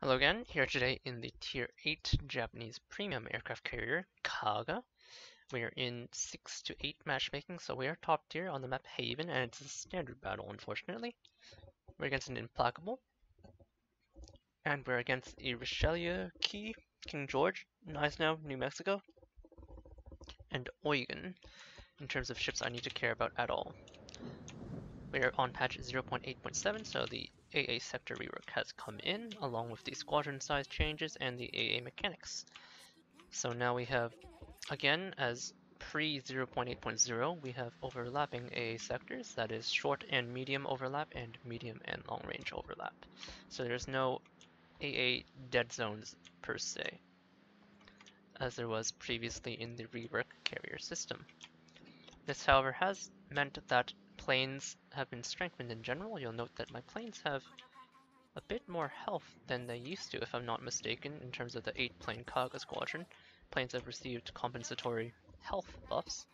Hello again, here today in the Tier 8 Japanese Premium Aircraft Carrier, Kaga. We are in 6 to 8 matchmaking, so we are top tier on the map Haven, and it's a standard battle, unfortunately. We're against an Implacable, and we're against a Richelieu, King George, nice now, New Mexico, and Oregon, in terms of ships I need to care about at all. We are on patch 0.8.7, so the AA sector rework has come in, along with the squadron size changes and the AA mechanics. So now we have, again, as pre-0.8.0, we have overlapping AA sectors, that is short and medium overlap and medium and long range overlap. So there's no AA dead zones per se, as there was previously in the rework carrier system. This, however, has meant that planes have been strengthened in general. You'll note that my planes have a bit more health than they used to, if I'm not mistaken, in terms of the 8-plane Kaga squadron. Planes have received compensatory health buffs,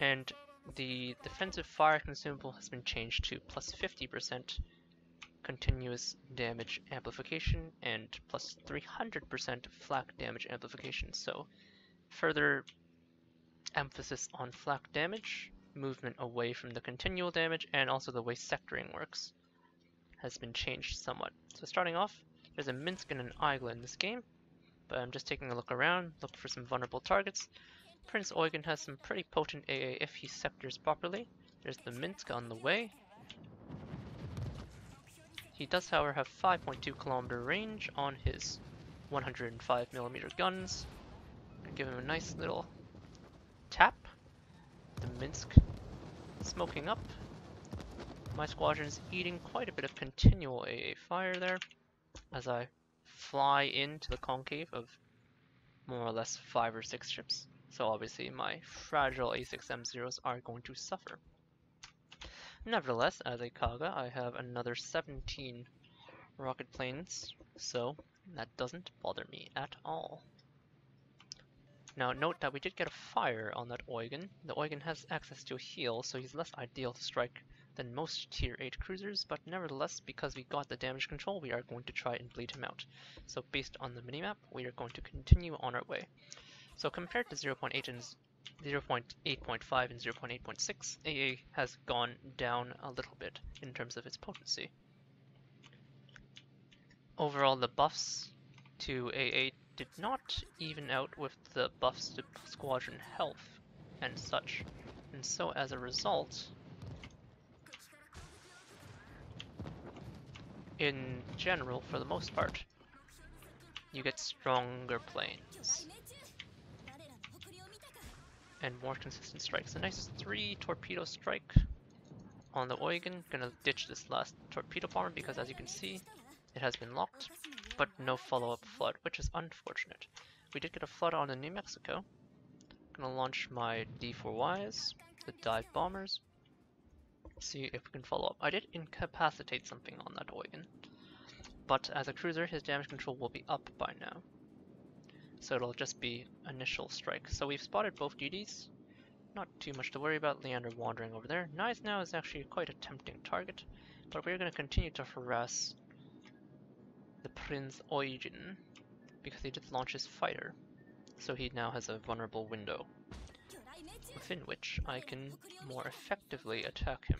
and the defensive fire consumable has been changed to plus 50% continuous damage amplification and plus 300% flak damage amplification, so further emphasis on flak damage, movement away from the continual damage, and also the way sectoring works has been changed somewhat. So starting off, there's a Minsk and an Igla in this game, but I'm just taking a look around, look for some vulnerable targets. Prinz Eugen has some pretty potent AA if he sectors properly. There's the Minsk on the way. He does, however, have 5.2 km range on his 105 mm guns. I give him a nice little tap. The Minsk smoking up. My squadron's eating quite a bit of continual AA fire there as I fly into the concave of more or less 5 or 6 ships, so obviously my fragile A6M0s are going to suffer. Nevertheless, as a Kaga, I have another 17 rocket planes, so that doesn't bother me at all. Now note that we did get a fire on that Eugen. The Eugen has access to a heal, so he's less ideal to strike than most tier 8 cruisers, but nevertheless, because we got the damage control, we are going to try and bleed him out. So based on the minimap, we are going to continue on our way. So compared to 0.8 and 0.8.5 and 0.8.6, AA has gone down a little bit in terms of its potency. Overall, the buffs to AA did not even out with the buffs to squadron health and such, and so as a result, in general, for the most part, you get stronger planes and more consistent strikes. A nice 3 torpedo strike on the Eugen. Gonna ditch this last torpedo bomber because, as you can see, it has been locked, but no follow-up flood, which is unfortunate. We did get a flood on the New Mexico. I'm gonna launch my D4Ys, the dive bombers, see if we can follow up. I did incapacitate something on that Oregon, but as a cruiser, his damage control will be up by now, so it'll just be initial strike. So we've spotted both DDs, not too much to worry about. Leander wandering over there. Nice now is actually quite a tempting target, but we're gonna continue to harass the Prinz Eugen, because he did launch his fighter, so he now has a vulnerable window within which I can more effectively attack him.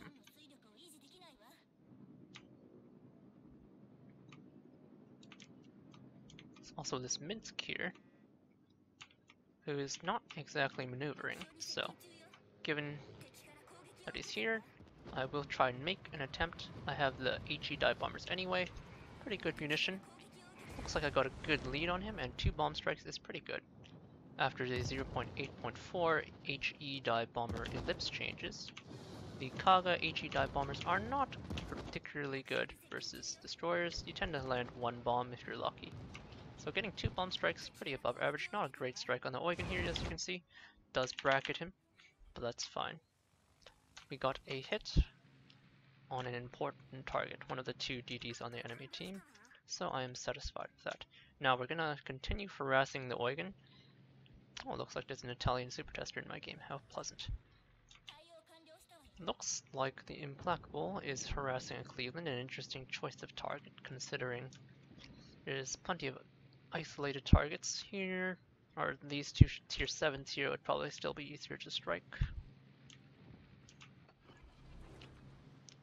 There's also this Minsk here, who is not exactly maneuvering, so given that he's here, I will try and make an attempt. I have the HE dive bombers anyway. Pretty good munition. Looks like I got a good lead on him, and 2 bomb strikes is pretty good. After the 0.8.4 HE dive bomber ellipse changes, the Kaga HE dive bombers are not particularly good versus destroyers. You tend to land 1 bomb if you're lucky. So getting 2 bomb strikes is pretty above average. Not a great strike on the Eugen here, as you can see. Does bracket him, but that's fine. We got a hit on an important target, one of the 2 DDs on the enemy team, so I am satisfied with that. Now we're gonna continue harassing the Eugen. Oh, looks like there's an Italian super tester in my game, how pleasant. Looks like the Implacable is harassing a Cleveland, an interesting choice of target considering There's plenty of isolated targets here, or these two tier 7s here would probably still be easier to strike.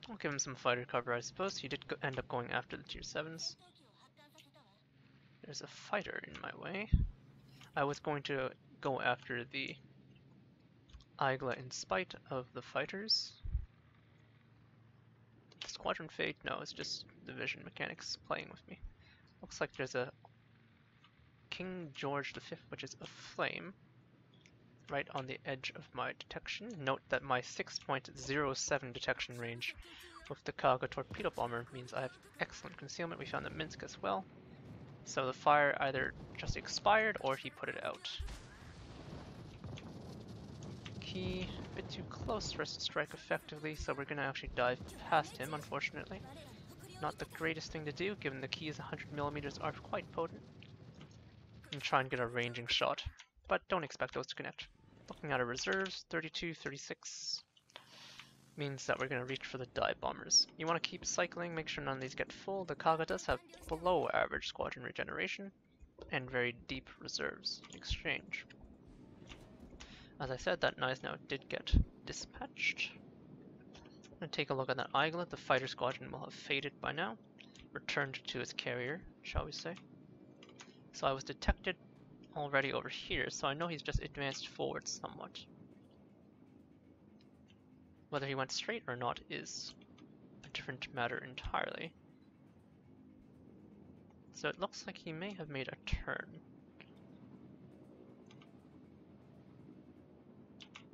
I'll give him some fighter cover, I suppose. He did end up going after the tier 7s. There's a fighter in my way. I was going to go after the Igla in spite of the fighters. Squadron Fate? No, it's just the vision mechanics playing with me. Looks like there's a King George V, which is aflame, right on the edge of my detection. Note that my 6.07 detection range with the Kaga torpedo bomber means I have excellent concealment. We found the Minsk as well. So the fire either just expired or he put it out. Key, a bit too close for us to strike effectively, so we're gonna actually dive past him, unfortunately. Not the greatest thing to do, given the keys 100mm are quite potent. And try and get a ranging shot, but don't expect those to connect. Looking at our reserves, 32, 36 means that we're going to reach for the dive bombers. You want to keep cycling, make sure none of these get full. The Kaga does have below average squadron regeneration and very deep reserves in exchange. As I said, that Nice now did get dispatched. I'm going to take a look at that Igla. The fighter squadron will have faded by now, returned to its carrier, shall we say. So I was detected already over here, so I know he's just advanced forward somewhat. Whether he went straight or not is a different matter entirely. So it looks like he may have made a turn.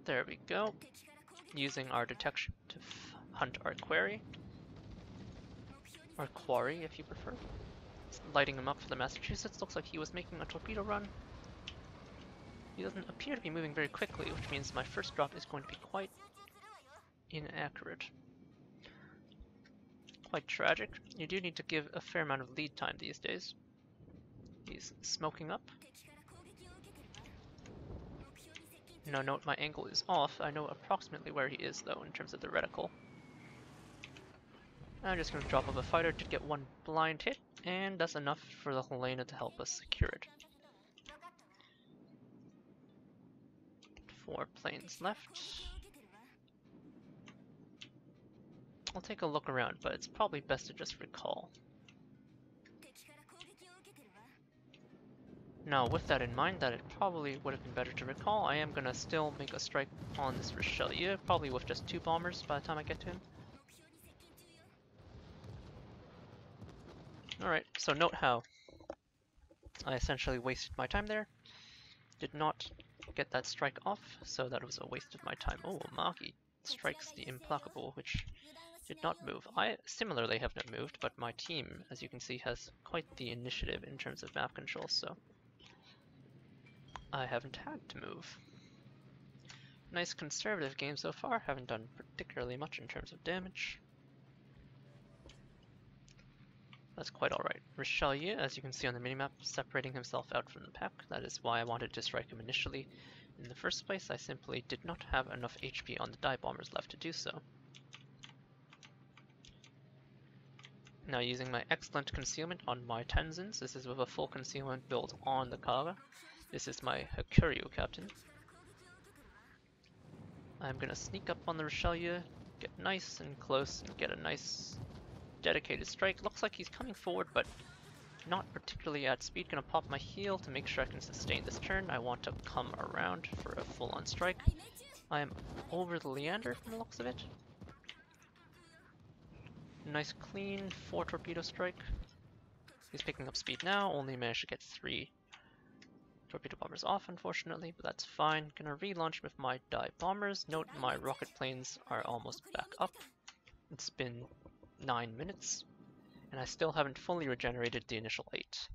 There we go. Using our detection to hunt our quarry. Or quarry, if you prefer. Lighting him up for the Massachusetts. Looks like he was making a torpedo run. He doesn't appear to be moving very quickly, which means my first drop is going to be quite inaccurate. Quite tragic. You do need to give a fair amount of lead time these days. He's smoking up. Now note my angle is off. I know approximately where he is though in terms of the reticle. I'm just going to drop off a fighter. Did get one blind hit, and that's enough for the Helena to help us secure it. 4 planes left. I'll take a look around, but it's probably best to just recall. Now with that in mind, that it probably would have been better to recall, I am going to still make a strike on this Richelieu, probably with just 2 bombers by the time I get to him. Alright, so note how I essentially wasted my time there. Did not get that strike off, so that was a waste of my time. Oh, Maki strikes the Implacable, which did not move. I similarly have not moved, but my team, as you can see, has quite the initiative in terms of map control, so I haven't had to move. Nice conservative game so far, haven't done particularly much in terms of damage. That's quite alright. Richelieu, as you can see on the minimap, separating himself out from the pack. That is why I wanted to strike him initially. In the first place, I simply did not have enough HP on the dive bombers left to do so. Now using my excellent concealment on my Tenzins, this is with a full concealment build on the Kaga. This is my Hakuryu captain. I'm going to sneak up on the Richelieu, get nice and close, and get a nice dedicated strike. Looks like he's coming forward, but not particularly at speed. Gonna pop my heel to make sure I can sustain this turn. I want to come around for a full-on strike. I am over the Leander from the looks of it. Nice clean 4 torpedo strike. He's picking up speed now, only managed to get 3 torpedo bombers off unfortunately, but that's fine. Gonna relaunch with my dive bombers. Note my rocket planes are almost back up. It's been 9 minutes, and I still haven't fully regenerated the initial 8.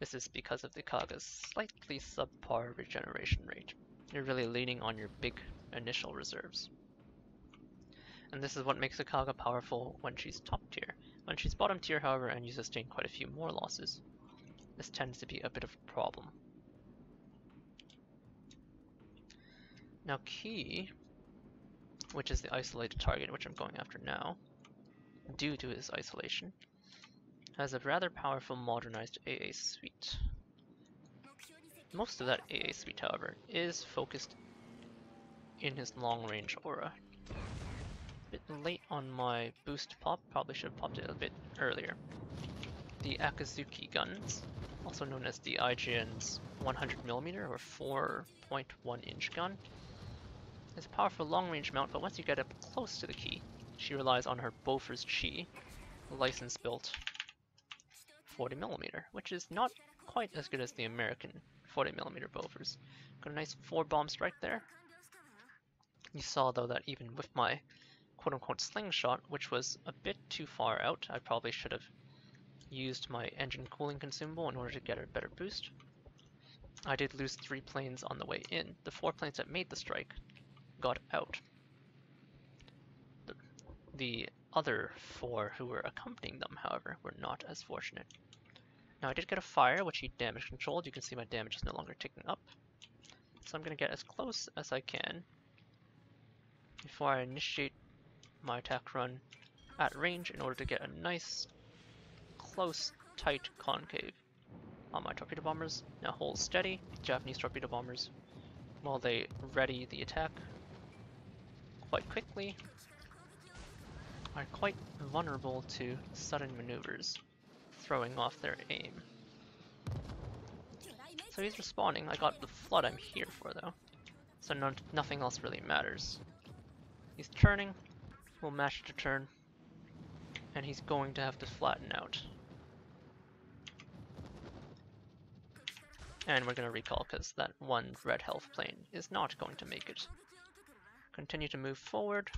This is because of the Kaga's slightly subpar regeneration rate. You're really leaning on your big initial reserves. And this is what makes the Kaga powerful when she's top tier. When she's bottom tier, however, and you sustain quite a few more losses, this tends to be a bit of a problem. Now Key, which is the isolated target which I'm going after now, due to his isolation, has a rather powerful modernized AA suite. Most of that AA suite, however, is focused in his long-range aura. A bit late on my boost pop, probably should have popped it a bit earlier. The Akizuki guns, also known as the IGN's 100mm or 4.1 inch gun, is a powerful long-range mount, but once you get up close to the key, she relies on her Beaufort's Chi, license-built 40mm, which is not quite as good as the American 40mm Beaufort's. Got a nice 4-bomb strike there. You saw though that even with my quote-unquote slingshot, which was a bit too far out, I probably should have used my engine cooling consumable in order to get a better boost. I did lose 3 planes on the way in. The 4 planes that made the strike got out. The other 4 who were accompanying them, however, were not as fortunate. Now I did get a fire, which he damage controlled. You can see my damage is no longer ticking up. So I'm going to get as close as I can before I initiate my attack run at range in order to get a nice close, tight concave on my torpedo bombers. Now hold steady, Japanese torpedo bombers, while they ready the attack quite quickly, are quite vulnerable to sudden maneuvers, throwing off their aim. So he's responding. I got the flood I'm here for though, so nothing else really matters. He's turning, we'll match the turn, and he's going to have to flatten out. And we're going to recall because that one red health plane is not going to make it. Continue to move forward.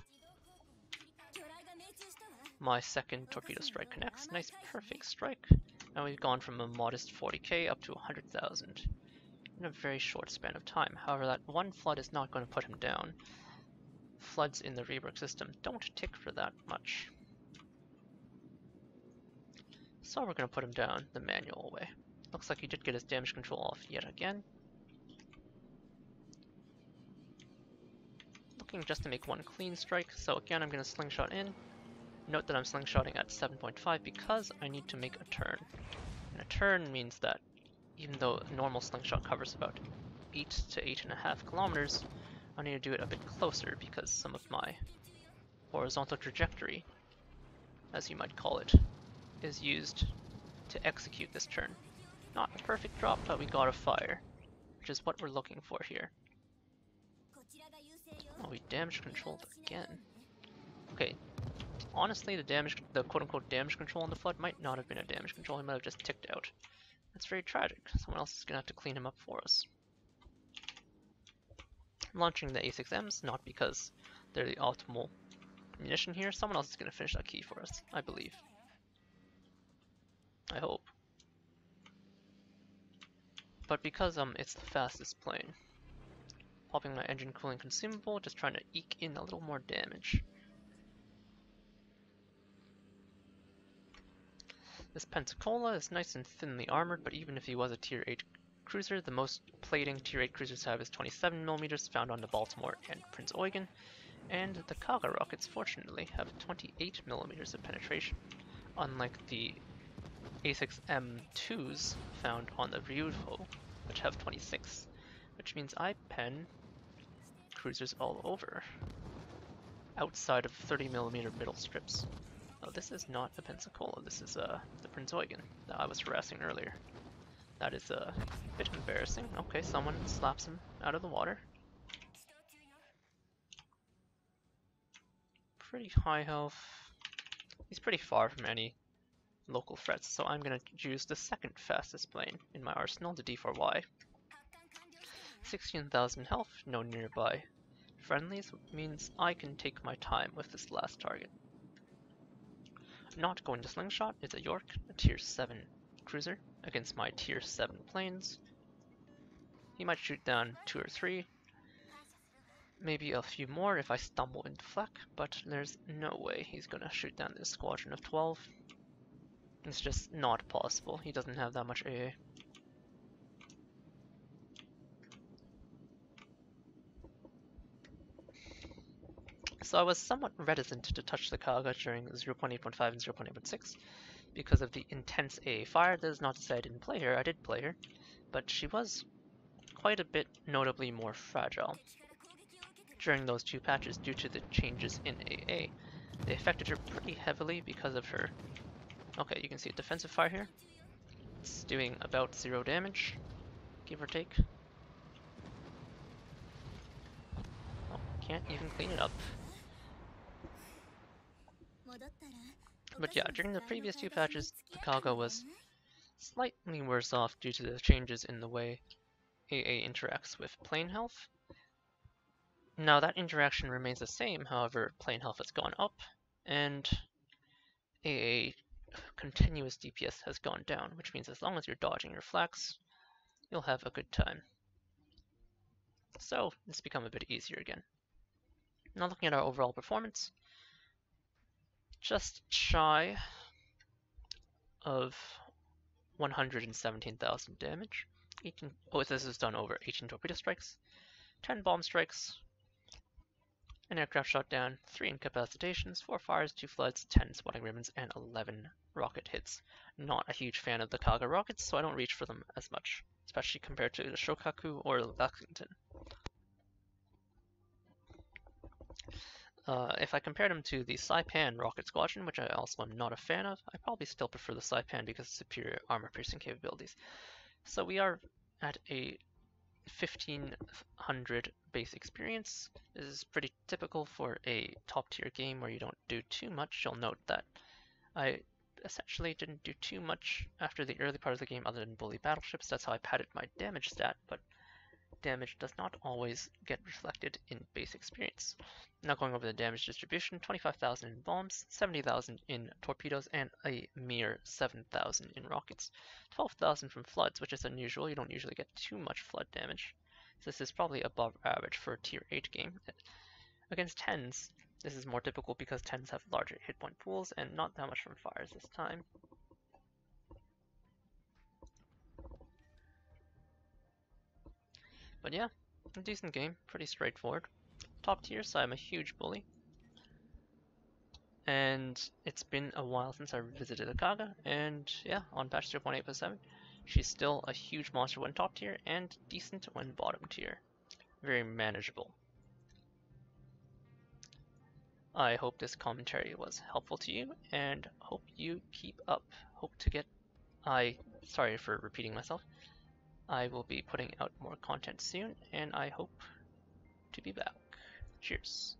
My second torpedo strike connects. Nice, perfect strike. And we've gone from a modest 40k up to 100,000 in a very short span of time. However, that one flood is not going to put him down. Floods in the rework system don't tick for that much. So we're going to put him down the manual way. Looks like he did get his damage control off yet again. Looking just to make one clean strike, so again I'm going to slingshot in. Note that I'm slingshotting at 7.5 because I need to make a turn. And a turn means that even though a normal slingshot covers about 8 to 8.5 kilometers, I need to do it a bit closer because some of my horizontal trajectory, as you might call it, is used to execute this turn. Not a perfect drop, but we got a fire, which is what we're looking for here. Oh, we damage controlled again. Okay, honestly, the quote-unquote damage control on the flood might not have been a damage control. He might have just ticked out. That's very tragic. Someone else is gonna have to clean him up for us. Launching the A6Ms, not because they're the optimal munition here. Someone else is gonna finish that key for us, I believe. I hope. But because it's the fastest plane. Popping my engine cooling consumable, just trying to eke in a little more damage. This Pensacola is nice and thinly armored, but even if he was a tier 8 cruiser, the most plating tier 8 cruisers have is 27mm found on the Baltimore and Prinz Eugen, and the Kaga rockets fortunately have 28mm of penetration, unlike the A6M2s found on the Ryuho, which have 26, which means I pen cruisers all over, outside of 30mm middle strips. Oh, this is not the Pensacola, this is the Prinz Eugen that I was harassing earlier. That is a bit embarrassing. Okay, someone slaps him out of the water. Pretty high health. He's pretty far from any local threats, so I'm going to choose the second fastest plane in my arsenal, the D4Y. 16,000 health, no nearby friendlies, means I can take my time with this last target. Not going to slingshot, it's a York, a tier 7 cruiser, against my tier 7 planes. He might shoot down 2 or 3, maybe a few more if I stumble into flak, but there's no way he's going to shoot down this squadron of 12. It's just not possible. He doesn't have that much AA. So I was somewhat reticent to touch the Kaga during 0.8.5 and 0.8.6 because of the intense AA fire. That is not to say I didn't play her, I did play her, but she was quite a bit notably more fragile during those two patches due to the changes in AA. They affected her pretty heavily because of her. Okay, you can see a defensive fire here. It's doing about 0 damage, give or take. Oh, can't even clean it up. But yeah, during the previous two patches, Kaga was slightly worse off due to the changes in the way AA interacts with plane health. Now that interaction remains the same, however, plane health has gone up, and AA continuous DPS has gone down, which means as long as you're dodging your flaks, you'll have a good time. So, it's become a bit easier again. Now looking at our overall performance, just shy of 117,000 damage. 18, oh, this is done over 18 torpedo strikes, 10 bomb strikes, an aircraft shot down, 3 incapacitations, 4 fires, 2 floods, 10 swatting ribbons, and 11 rocket hits. Not a huge fan of the Kaga rockets, so I don't reach for them as much, especially compared to the Shokaku or Lexington. If I compared them to the Saipan rocket squadron, which I also am not a fan of, I probably still prefer the Saipan because of superior armor piercing capabilities. So we are at a 1500 base experience. This is pretty typical for a top tier game where you don't do too much. You'll note that I essentially didn't do too much after the early part of the game other than bully battleships. That's how I padded my damage stat, but damage does not always get reflected in base experience. Now going over the damage distribution, 25,000 in bombs, 70,000 in torpedoes, and a mere 7,000 in rockets. 12,000 from floods, which is unusual. You don't usually get too much flood damage. So this is probably above average for a tier 8 game. Against 10s, this is more typical because 10s have larger hit point pools and not that much from fires this time. But yeah, a decent game, pretty straightforward. Top tier, so I'm a huge bully. And it's been a while since I revisited Kaga, and yeah, on patch 0.8.7, she's still a huge monster when top tier, and decent when bottom tier. Very manageable. I hope this commentary was helpful to you, and hope you keep up. Hope to get... Sorry for repeating myself. I will be putting out more content soon, and I hope to be back. Cheers.